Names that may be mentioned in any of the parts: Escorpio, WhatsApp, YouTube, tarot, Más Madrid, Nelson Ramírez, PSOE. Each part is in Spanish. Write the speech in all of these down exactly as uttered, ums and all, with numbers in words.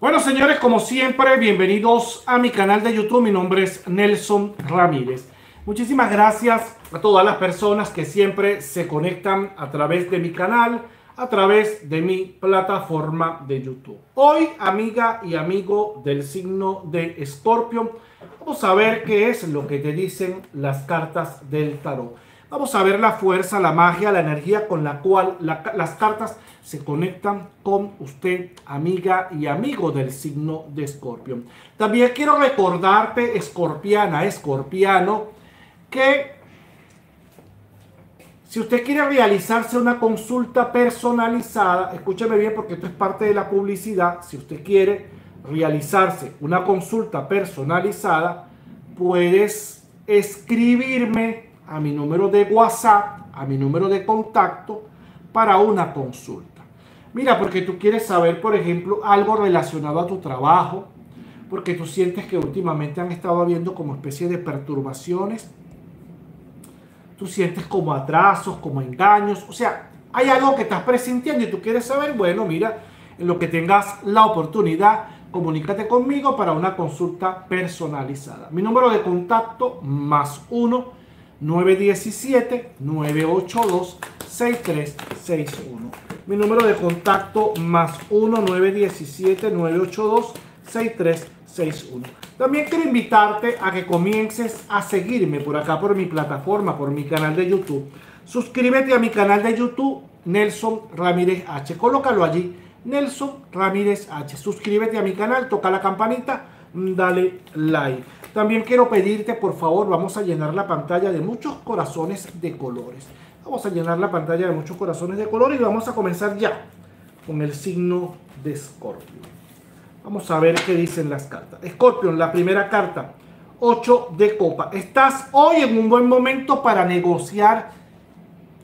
Bueno, señores, como siempre, bienvenidos a mi canal de YouTube. Mi nombre es Nelson Ramírez. Muchísimas gracias a todas las personas que siempre se conectan a través de mi canal, a través de mi plataforma de YouTube. Hoy, amiga y amigo del signo de Escorpio, vamos a ver qué es lo que te dicen las cartas del tarot. Vamos a ver la fuerza, la magia, la energía con la cual la, las cartas se conectan con usted, amiga y amigo del signo de Escorpio. También quiero recordarte, escorpiana, escorpiano, que si usted quiere realizarse una consulta personalizada, escúcheme bien porque esto es parte de la publicidad, si usted quiere realizarse una consulta personalizada, puedes escribirme a mi número de WhatsApp, a mi número de contacto, para una consulta. Mira, porque tú quieres saber, por ejemplo, algo relacionado a tu trabajo, porque tú sientes que últimamente han estado habiendo como especie de perturbaciones, tú sientes como atrasos, como engaños, o sea, hay algo que estás presintiendo y tú quieres saber, bueno, mira, en lo que tengas la oportunidad, comunícate conmigo para una consulta personalizada. Mi número de contacto, más uno, nueve uno siete, nueve ocho dos, seis tres seis uno. Mi número de contacto más uno, nueve uno siete, nueve ocho dos, seis tres seis uno. También quiero invitarte a que comiences a seguirme por acá, por mi plataforma, por mi canal de YouTube. Suscríbete a mi canal de YouTube, Nelson Ramírez H. Colócalo allí, Nelson Ramírez H. Suscríbete a mi canal, toca la campanita, dale like. También quiero pedirte, por favor, vamos a llenar la pantalla de muchos corazones de colores. Vamos a llenar la pantalla de muchos corazones de colores y vamos a comenzar ya con el signo de Escorpio. Vamos a ver qué dicen las cartas. Escorpio, la primera carta, ocho de copa. Estás hoy en un buen momento para negociar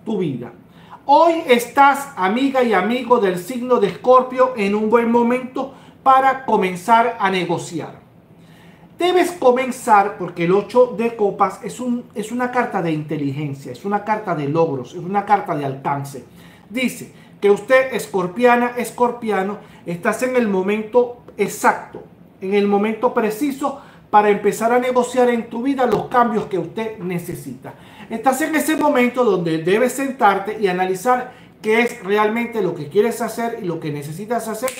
tu vida. Hoy estás, amiga y amigo del signo de Escorpio, en un buen momento para comenzar a negociar. Debes comenzar porque el ocho de copas es, un, es una carta de inteligencia, es una carta de logros, es una carta de alcance. Dice que usted, escorpiana, escorpiano, estás en el momento exacto, en el momento preciso para empezar a negociar en tu vida los cambios que usted necesita. Estás en ese momento donde debes sentarte y analizar qué es realmente lo que quieres hacer y lo que necesitas hacer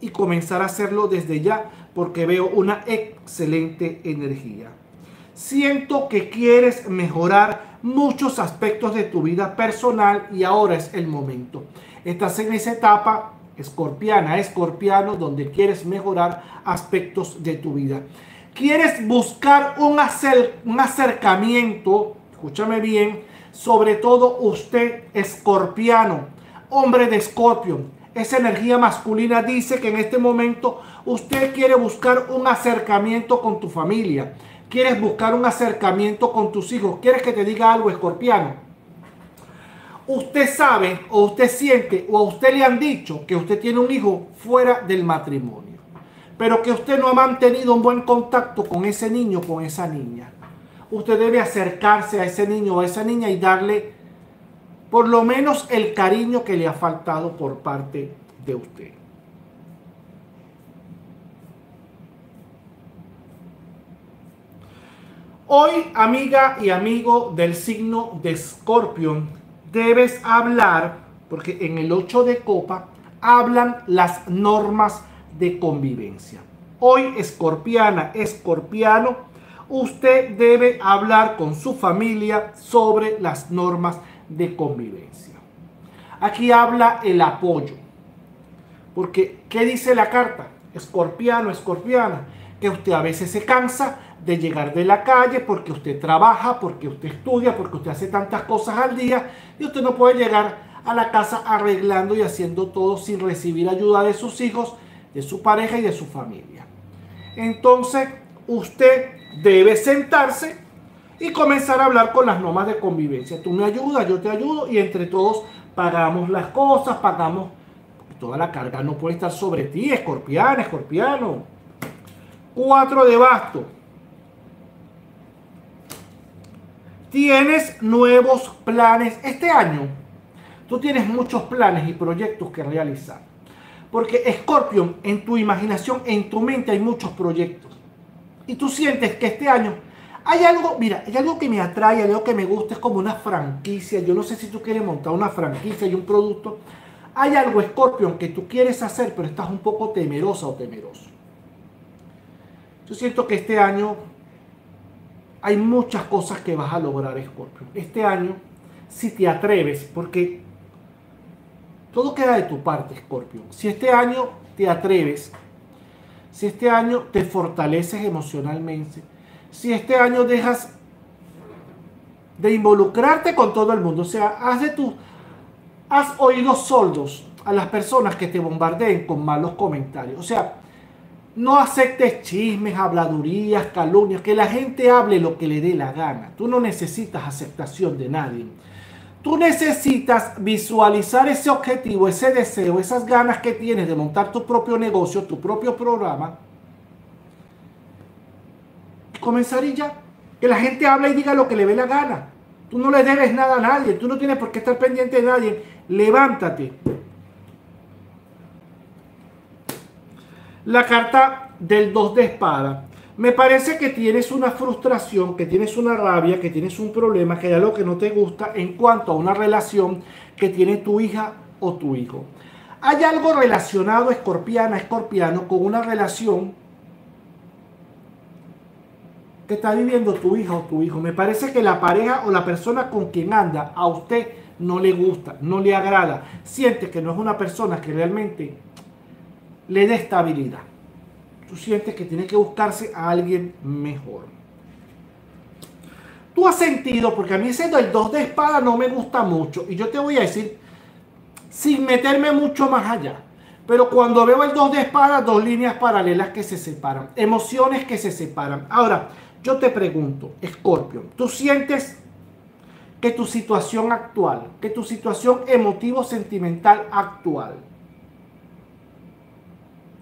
y comenzar a hacerlo desde ya, porque veo una excelente energía. Siento que quieres mejorar muchos aspectos de tu vida personal y ahora es el momento. Estás en esa etapa, escorpiana, escorpiano, donde quieres mejorar aspectos de tu vida. Quieres buscar un, acer un acercamiento, escúchame bien, sobre todo usted, escorpiano, hombre de escorpio. Esa energía masculina dice que en este momento usted quiere buscar un acercamiento con tu familia. Quieres buscar un acercamiento con tus hijos. ¿Quieres que te diga algo, escorpiano? Usted sabe o usted siente o a usted le han dicho que usted tiene un hijo fuera del matrimonio, pero que usted no ha mantenido un buen contacto con ese niño, con esa niña. Usted debe acercarse a ese niño o a esa niña y darle por lo menos el cariño que le ha faltado por parte de usted. Hoy, amiga y amigo del signo de Escorpio, debes hablar, porque en el ocho de copa hablan las normas de convivencia. Hoy, escorpiana, escorpiano, usted debe hablar con su familia sobre las normas de convivencia. Aquí habla el apoyo, porque ¿qué dice la carta? Escorpiano, escorpiana, que usted a veces se cansa de llegar de la calle porque usted trabaja, porque usted estudia, porque usted hace tantas cosas al día y usted no puede llegar a la casa arreglando y haciendo todo sin recibir ayuda de sus hijos, de su pareja y de su familia. Entonces usted debe sentarse y comenzar a hablar con las normas de convivencia. Tú me ayudas, yo te ayudo y entre todos pagamos las cosas, pagamos. Toda la carga no puede estar sobre ti, escorpiana, escorpiano. cuatro de basto. Tienes nuevos planes este año. Tú tienes muchos planes y proyectos que realizar. Porque Escorpio, en tu imaginación, en tu mente hay muchos proyectos. Y tú sientes que este año hay algo, mira, hay algo que me atrae, hay algo que me gusta, es como una franquicia. Yo no sé si tú quieres montar una franquicia y un producto. Hay algo, Escorpio, que tú quieres hacer, pero estás un poco temerosa o temeroso. Yo siento que este año hay muchas cosas que vas a lograr, Escorpio. Este año, si te atreves, porque todo queda de tu parte, Escorpio. Si este año te atreves, si este año te fortaleces emocionalmente, si este año dejas de involucrarte con todo el mundo, o sea, haz de tu, haz oídos sordos a las personas que te bombardeen con malos comentarios. O sea, no aceptes chismes, habladurías, calumnias, que la gente hable lo que le dé la gana. Tú no necesitas aceptación de nadie. Tú necesitas visualizar ese objetivo, ese deseo, esas ganas que tienes de montar tu propio negocio, tu propio programa. Y comenzar y ya. Que la gente hable y diga lo que le dé la gana. Tú no le debes nada a nadie. Tú no tienes por qué estar pendiente de nadie. Levántate. La carta del dos de espada. Me parece que tienes una frustración, que tienes una rabia, que tienes un problema, que hay algo que no te gusta en cuanto a una relación que tiene tu hija o tu hijo. Hay algo relacionado, escorpiana, escorpiano, con una relación que está viviendo tu hija o tu hijo. Me parece que la pareja o la persona con quien anda a usted no le gusta, no le agrada. Siente que no es una persona que realmente le dé estabilidad. Tú sientes que tienes que buscarse a alguien mejor. Tú has sentido, porque a mí siendo el dos de espada no me gusta mucho, y yo te voy a decir, sin meterme mucho más allá, pero cuando veo el dos de espada, dos líneas paralelas que se separan, emociones que se separan. Ahora, yo te pregunto, Escorpio, ¿tú sientes que tu situación actual, que tu situación emotivo-sentimental actual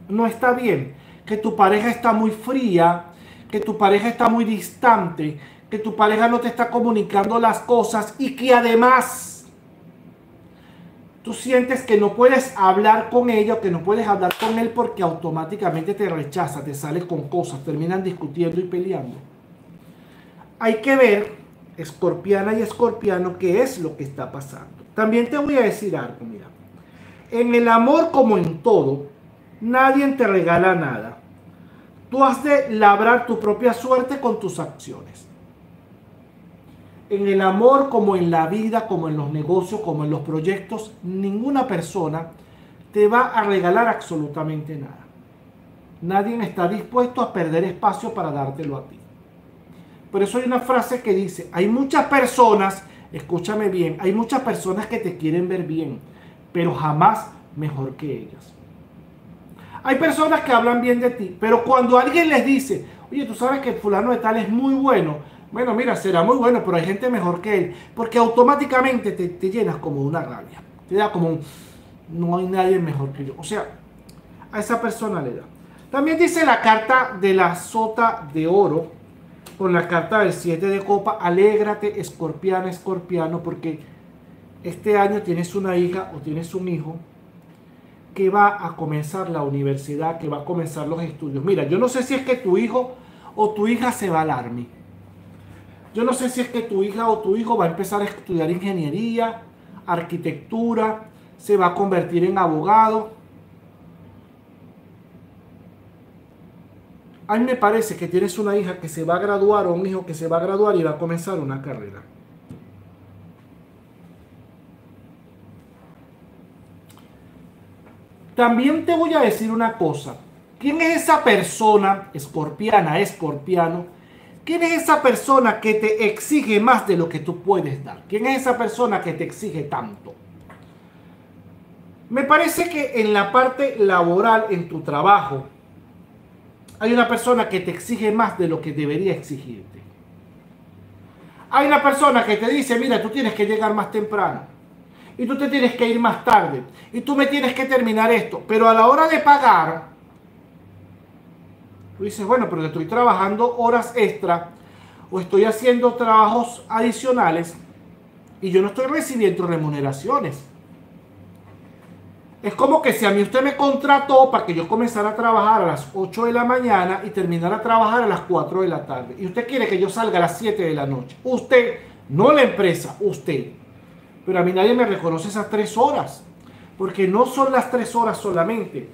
no está bien, que tu pareja está muy fría, que tu pareja está muy distante, que tu pareja no te está comunicando las cosas y que además tú sientes que no puedes hablar con ella o que no puedes hablar con él porque automáticamente te rechaza, te sales con cosas, terminan discutiendo y peleando? Hay que ver, escorpiana y escorpiano, qué es lo que está pasando. También te voy a decir algo, mira, en el amor como en todo, nadie te regala nada. Tú has de labrar tu propia suerte con tus acciones. En el amor, como en la vida, como en los negocios, como en los proyectos, ninguna persona te va a regalar absolutamente nada. Nadie está dispuesto a perder espacio para dártelo a ti. Por eso hay una frase que dice, hay muchas personas, escúchame bien, hay muchas personas que te quieren ver bien, pero jamás mejor que ellas. Hay personas que hablan bien de ti, pero cuando alguien les dice, oye, tú sabes que fulano de tal es muy bueno, bueno, mira, será muy bueno, pero hay gente mejor que él, porque automáticamente te, te llenas como una rabia, te da como un, no hay nadie mejor que yo, o sea, a esa persona le da. También dice la carta de la sota de oro, con la carta del siete de copa, alégrate, escorpiana, escorpiano, porque este año tienes una hija o tienes un hijo que va a comenzar la universidad, que va a comenzar los estudios. Mira, yo no sé si es que tu hijo o tu hija se va al army. Yo no sé si es que tu hija o tu hijo va a empezar a estudiar ingeniería, arquitectura, se va a convertir en abogado. A mí me parece que tienes una hija que se va a graduar o un hijo que se va a graduar y va a comenzar una carrera. También te voy a decir una cosa. ¿Quién es esa persona, escorpiana, escorpiano? ¿Quién es esa persona que te exige más de lo que tú puedes dar? ¿Quién es esa persona que te exige tanto? Me parece que en la parte laboral, en tu trabajo, hay una persona que te exige más de lo que debería exigirte. Hay una persona que te dice, mira, tú tienes que llegar más temprano. Y tú te tienes que ir más tarde. Y tú me tienes que terminar esto. Pero a la hora de pagar, tú dices, bueno, pero estoy trabajando horas extra o estoy haciendo trabajos adicionales y yo no estoy recibiendo remuneraciones. Es como que si a mí usted me contrató para que yo comenzara a trabajar a las ocho de la mañana y terminara a trabajar a las cuatro de la tarde. Y usted quiere que yo salga a las siete de la noche. Usted, no la empresa, usted. Pero a mí nadie me reconoce esas tres horas. Porque no son las tres horas solamente.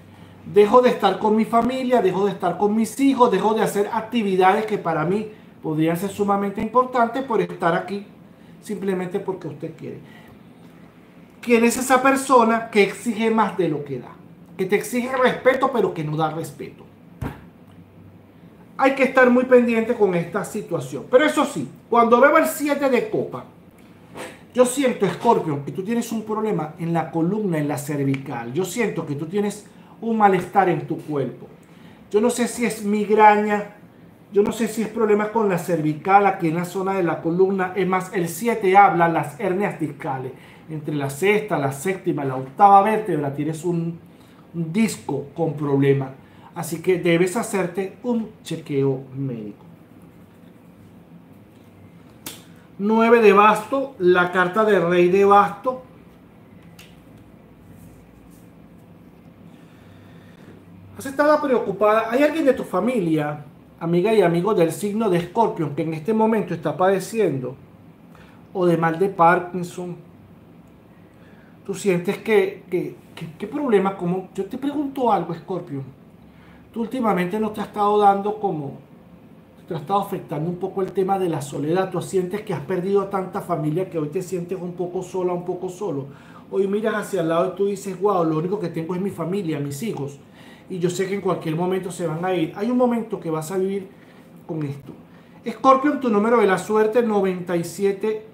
Dejo de estar con mi familia, dejo de estar con mis hijos, dejo de hacer actividades que para mí podrían ser sumamente importantes por estar aquí. Simplemente porque usted quiere. ¿Quién es esa persona que exige más de lo que da? Que te exige respeto, pero que no da respeto. Hay que estar muy pendiente con esta situación. Pero eso sí, cuando veo el siete de copa, yo siento, Escorpio, que tú tienes un problema en la columna, en la cervical. Yo siento que tú tienes un malestar en tu cuerpo. Yo no sé si es migraña, yo no sé si es problemas con la cervical, aquí en la zona de la columna. Es más, el siete habla las hernias discales. Entre la sexta, la séptima, la octava vértebra tienes un, un disco con problemas. Así que debes hacerte un chequeo médico. nueve de basto, la carta de rey de basto. Has estado preocupada. ¿Hay alguien de tu familia, amiga y amigo del signo de Escorpio, que en este momento está padeciendo o de mal de Parkinson? Tú sientes que, que, que, que problema, como yo te pregunto algo, Escorpio, tú últimamente no te has estado dando como, te has estado afectando un poco el tema de la soledad. Tú sientes que has perdido a tanta familia que hoy te sientes un poco sola, un poco solo. Hoy miras hacia el lado y tú dices, wow, lo único que tengo es mi familia, mis hijos. Y yo sé que en cualquier momento se van a ir. Hay un momento que vas a vivir con esto. Escorpio, tu número de la suerte, noventa y siete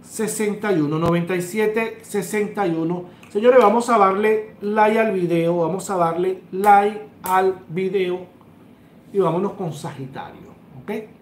sesenta y uno. noventa y siete sesenta y uno. Señores, vamos a darle like al video. Vamos a darle like al video. Y vámonos con Sagitario. ¿Ok?